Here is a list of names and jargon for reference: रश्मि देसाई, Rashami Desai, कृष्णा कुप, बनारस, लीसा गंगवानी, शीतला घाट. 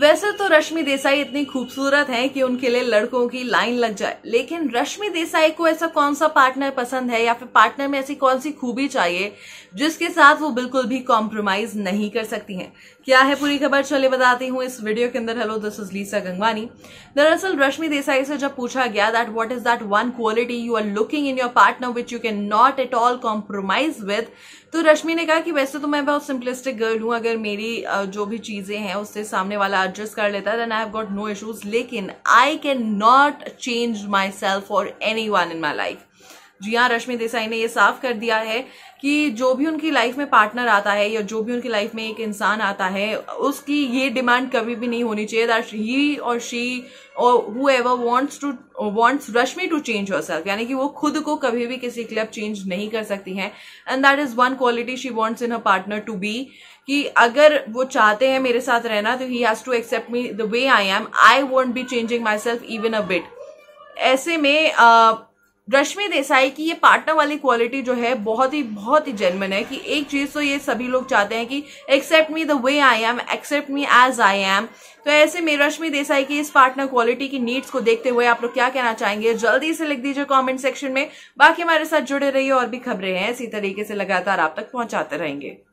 वैसे तो रश्मि देसाई इतनी खूबसूरत हैं कि उनके लिए लड़कों की लाइन लग जाए, लेकिन रश्मि देसाई को ऐसा कौन सा पार्टनर पसंद है या फिर पार्टनर में ऐसी कौन सी खूबी चाहिए जिसके साथ वो बिल्कुल भी कॉम्प्रोमाइज नहीं कर सकती हैं। क्या है पूरी खबर, चलिए बताती हूँ इस वीडियो के अंदर। Hello, this is लीसा गंगवानी। दरअसल रश्मि देसाई से जब पूछा गया that what is that one quality you are looking in your partner which you can not at all compromise with, तो रश्मि ने कहा कि वैसे तो मैं बहुत सिंपलिस्टिक गर्ल हूँ, अगर मेरी जो भी चीजें हैं उससे सामने वाला एडजस्ट कर लेता है then I have got no issues, लेकिन I can not change my self और any one in my life. जी हाँ, रश्मि देसाई ने ये साफ कर दिया है कि जो भी उनकी लाइफ में पार्टनर आता है या जो भी उनकी लाइफ में एक इंसान आता है उसकी ये डिमांड कभी भी नहीं होनी चाहिए दैट ही और she or whoever wants Rashmi to change herself, यानी कि वो खुद को कभी भी किसी के लिए चेंज नहीं कर सकती हैं। And that is one quality she wants in her partner to be, कि अगर वो चाहते हैं मेरे साथ रहना तो he has to accept me the way I am, I want be changing my self even a bit. ऐसे में रश्मि देसाई की ये पार्टनर वाली क्वालिटी जो है बहुत ही जेन्युइन है, कि एक चीज तो ये सभी लोग चाहते हैं कि accept me the way I am, accept me as I am. तो ऐसे में रश्मि देसाई की इस पार्टनर क्वालिटी की नीड्स को देखते हुए आप लोग क्या कहना चाहेंगे, जल्दी से लिख दीजिए कमेंट सेक्शन में। बाकी हमारे साथ जुड़े रहिए और भी खबरें हैं इसी तरीके से लगातार आप तक पहुंचाते रहेंगे।